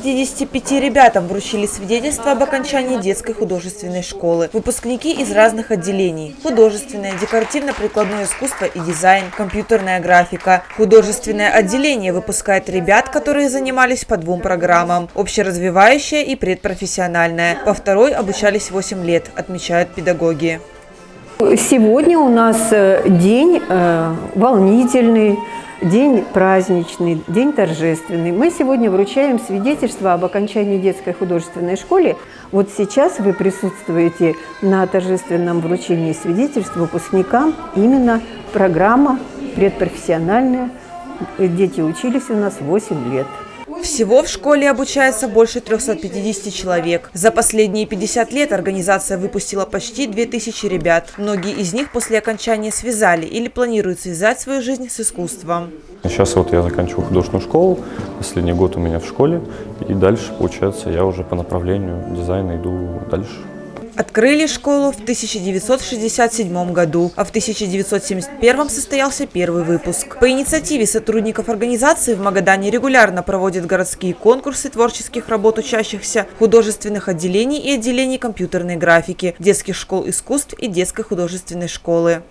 55 ребятам вручили свидетельство об окончании детской художественной школы. Выпускники из разных отделений – художественное, декоративно-прикладное искусство и дизайн, компьютерная графика. Художественное отделение выпускает ребят, которые занимались по двум программам – общеразвивающая и предпрофессиональная. По второй обучались 8 лет, отмечают педагоги. Сегодня у нас день волнительный, день праздничный, день торжественный. Мы сегодня вручаем свидетельство об окончании детской художественной школы. Вот сейчас вы присутствуете на торжественном вручении свидетельств выпускникам именно программа предпрофессиональная. Дети учились у нас 8 лет. Всего в школе обучается больше 350 человек. За последние 50 лет организация выпустила почти 2000 ребят. Многие из них после окончания связали или планируют связать свою жизнь с искусством. Сейчас вот я заканчиваю художественную школу, последний год у меня в школе. И дальше, получается, я уже по направлению дизайна иду дальше. Открыли школу в 1967 году, а в 1971 состоялся первый выпуск. По инициативе сотрудников организации в Магадане регулярно проводят городские конкурсы творческих работ учащихся, художественных отделений и отделений компьютерной графики, детских школ искусств и детской художественной школы.